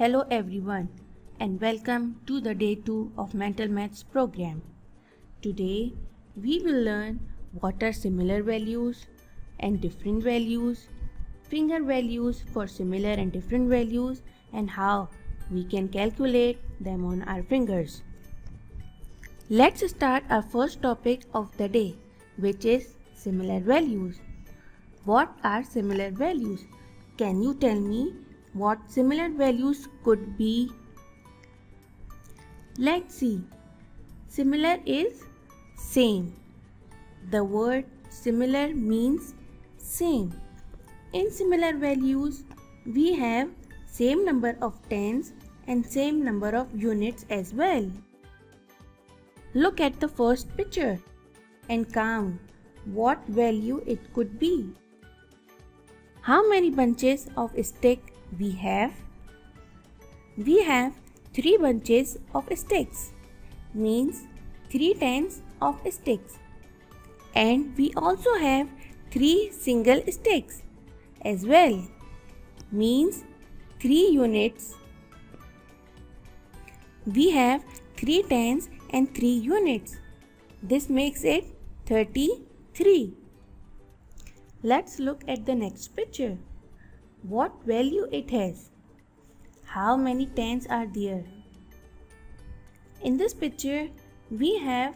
Hello everyone and welcome to the day 2 of Mental Maths program. Today we will learn what are similar values and different values, finger values for similar and different values, and how we can calculate them on our fingers. Let's start our first topic of the day, which is similar values. What are similar values? Can you tell me what similar values could be? Let's see. Similar is same. The word similar means same. In similar values, we have same number of tens and same number of units as well. Look at the first picture and count what value it could be. How many bunches of stick we have? We have 3 bunches of sticks, means 3 tens of sticks. And we also have 3 single sticks as well, means 3 units. We have 3 tens and 3 units. This makes it 33. Let's look at the next picture. What value it has? How many tens are there? In this picture, we have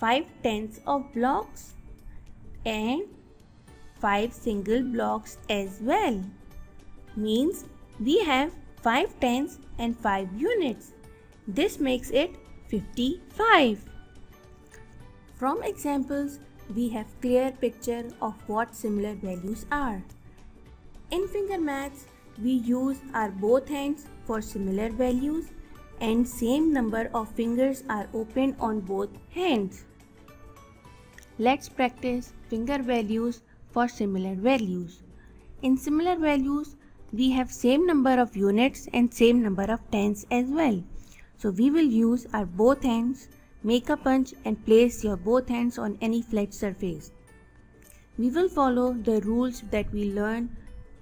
5 tens of blocks and 5 single blocks as well. Means we have 5 tens and 5 units. This makes it 55. From examples, we have clear picture of what similar values are. In finger maths, we use our both hands for similar values, and same number of fingers are opened on both hands. Let's practice finger values for similar values. In similar values, we have same number of units and same number of tens as well. So we will use our both hands, make a punch and place your both hands on any flat surface. We will follow the rules that we learn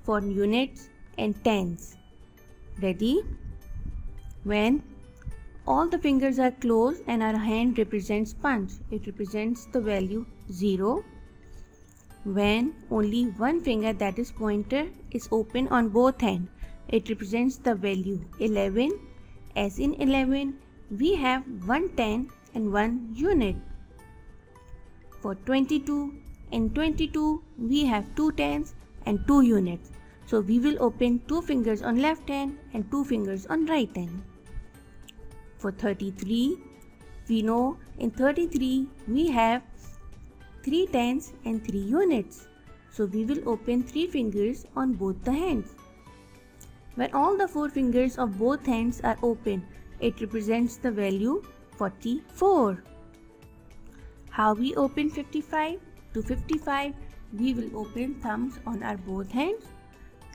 for units and tens. Ready? When all the fingers are closed and our hand represents punch, it represents the value 0. When only one finger, that is pointer, is open on both hands, it represents the value 11. As in 11, we have 1 ten and 1 unit. For 22, in 22, we have 2 tens and 2 units. So we will open 2 fingers on left hand and 2 fingers on right hand. For 33, we know in 33, we have 3 tens and 3 units. So we will open 3 fingers on both the hands. When all the 4 fingers of both hands are open, it represents the value 44. How we open 55? To 55, we will open thumbs on our both hands.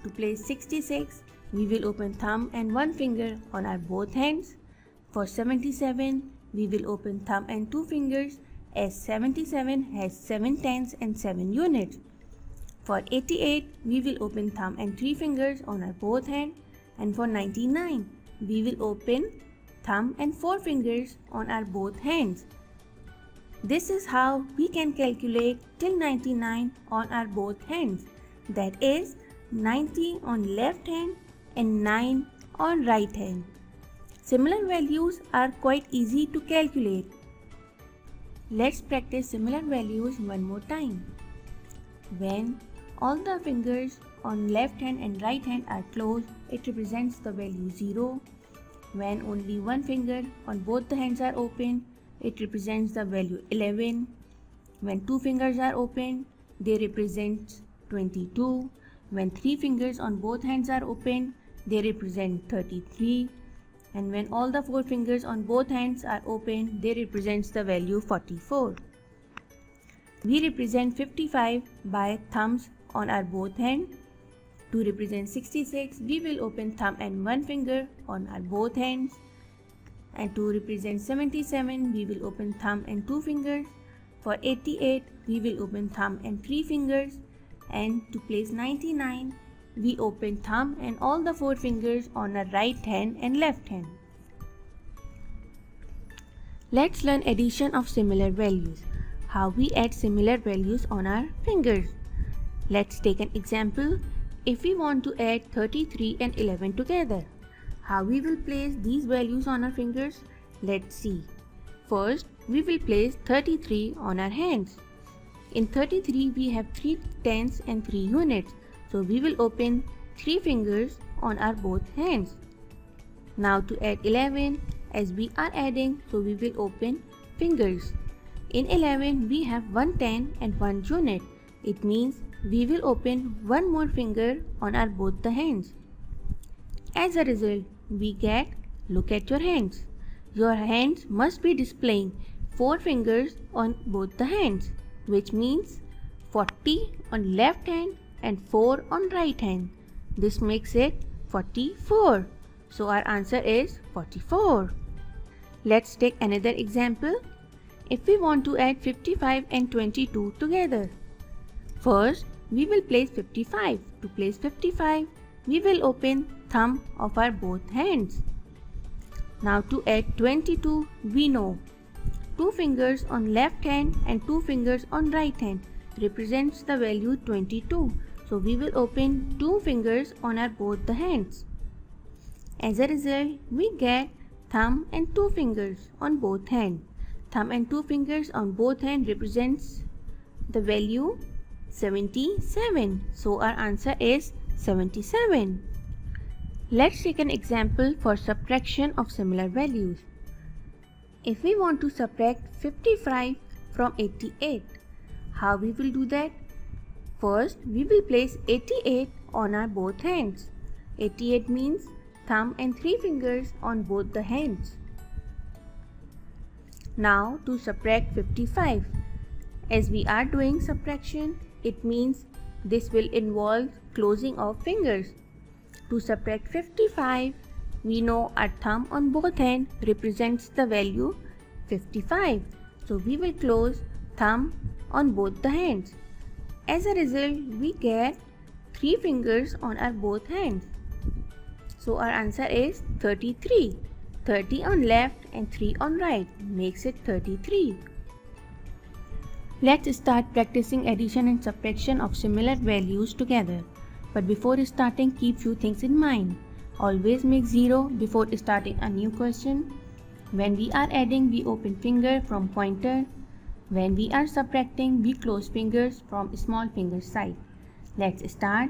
To place 66, we will open thumb and one finger on our both hands. For 77, we will open thumb and 2 fingers, as 77 has 7 tens and 7 units. For 88, we will open thumb and 3 fingers on our both hands. And for 99, we will open thumb and 4 fingers on our both hands. This is how we can calculate till 99 on our both hands. That is 90 on left hand and 9 on right hand. Similar values are quite easy to calculate. Let's practice similar values one more time. When all the fingers on left hand and right hand are closed, it represents the value 0. When only one finger on both the hands are open, it represents the value 11. When 2 fingers are open, they represent 22. When 3 fingers on both hands are open, they represent 33. And when all the 4 fingers on both hands are open, they represent the value 44. We represent 55 by thumbs on our both hands. To represent 66, we will open thumb and one finger on our both hands. And to represent 77, we will open thumb and 2 fingers. For 88, we will open thumb and 3 fingers. And to place 99, the open thumb and all the four fingers on our right hand and left hand. Let's learn addition of similar values, how we add similar values on our fingers. Let's take an example. If we want to add 33 and 11 together, how we will place these values on our fingers? Let's see. First, we will place 33 on our hands. In 33, we have 3 tenths and 3 units. So we will open 3 fingers on our both hands. Now to add 11, as we are adding, so we will open fingers. In 11, we have 1 tenth and 1 unit. It means we will open one more finger on our both the hands. As a result, we get, look at your hands. Your hands must be displaying 4 fingers on both the hands, which means 40 on left hand and 4 on right hand. This makes it 44. So our answer is 44. Let's take another example. If we want to add 55 and 22 together, first we will place 55. To place 55, we will open thumb of our both hands. Now to add 22, we know 2 fingers on left hand and 2 fingers on right hand represents the value 22. So we will open 2 fingers on our both the hands. As a result, we get thumb and 2 fingers on both hands. Thumb and 2 fingers on both hands represents the value 77. So our answer is 77. Let's take an example for subtraction of similar values. If we want to subtract 55 from 88, how we will do that? First, we will place 88 on our both hands. 88 means thumb and 3 fingers on both the hands. Now to subtract 55. As we are doing subtraction, it means this will involve closing of fingers. To subtract 55, we know our thumb on both hands represents the value 55. So we will close thumb on both the hands. As a result, we get 3 fingers on our both hands. So our answer is 33. 30 on left and 3 on right makes it 33. Let's start practicing addition and subtraction of similar values together. But before starting, keep few things in mind. Always make 0 before starting a new question. When we are adding, we open finger from pointer. When we are subtracting, we close fingers from small finger side. Let's start.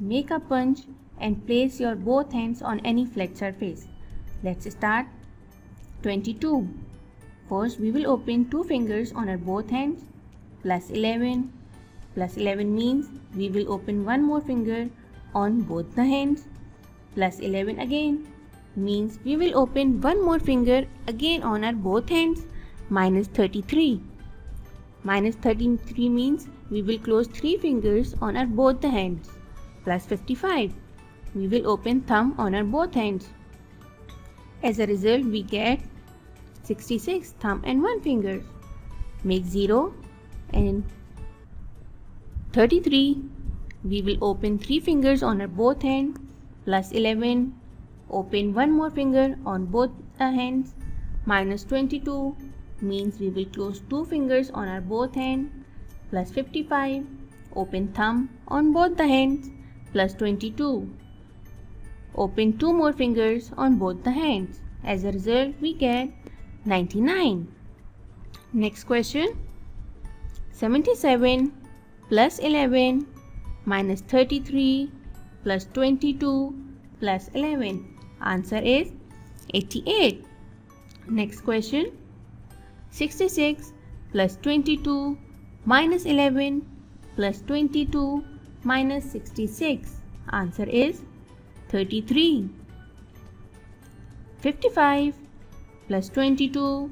Make a punch and place your both hands on any flat surface. Let's start. 22. First, we will open 2 fingers on our both hands. Plus 11. Plus 11 means we will open one more finger on both the hands. Plus 11 again means we will open one more finger again on our both hands. Minus 33. Minus 33 means we will close 3 fingers on our both the hands. Plus 55. We will open thumb on our both hands. As a result, we get 66, thumb and 1 finger. Make 0 and 33, we will open 3 fingers on our both hands. Plus 11, open one more finger on both hands. Minus 22 means we will close 2 fingers on our both hands. Plus 55, open thumb on both the hands. Plus 22, open 2 more fingers on both the hands. As a result, we get 99. Next question. 77 plus 11 minus 33 plus 22 plus 11. Answer is 88. Next question. 66 plus 22 minus 11 plus 22 minus 66. Answer is 33. 55 plus 22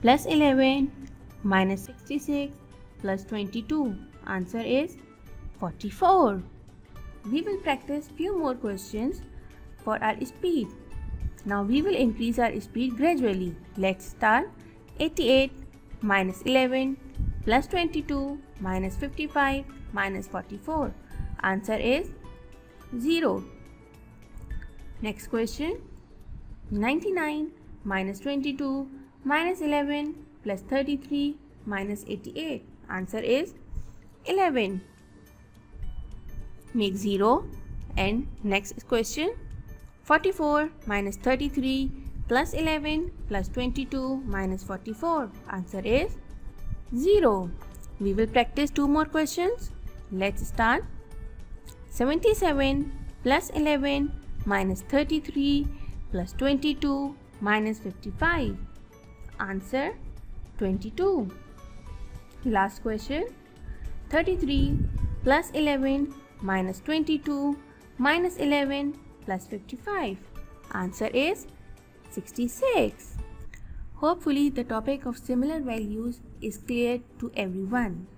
plus 11 minus 66 plus 22. Answer is 44. We will practice few more questions for our speed. Now we will increase our speed gradually. Let's start. 88 minus 11 plus 22 minus 55 minus 44. Answer is 0. Next question. 99 minus 22 minus 11 plus 33 minus 88. Answer is 11. Make 0. And next question. 44 minus 33 plus 11 plus 22 minus 44. Answer is 0. We will practice two more questions. Let's start. 77 plus 11 minus 33 plus 22 minus 55. Answer 22. Last question. 33 plus 11 minus 22 minus 11 plus 55. Answer is 66. Hopefully, the topic of similar values is clear to everyone.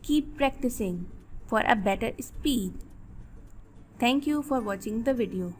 Keep practicing for a better speed. Thank you for watching the video.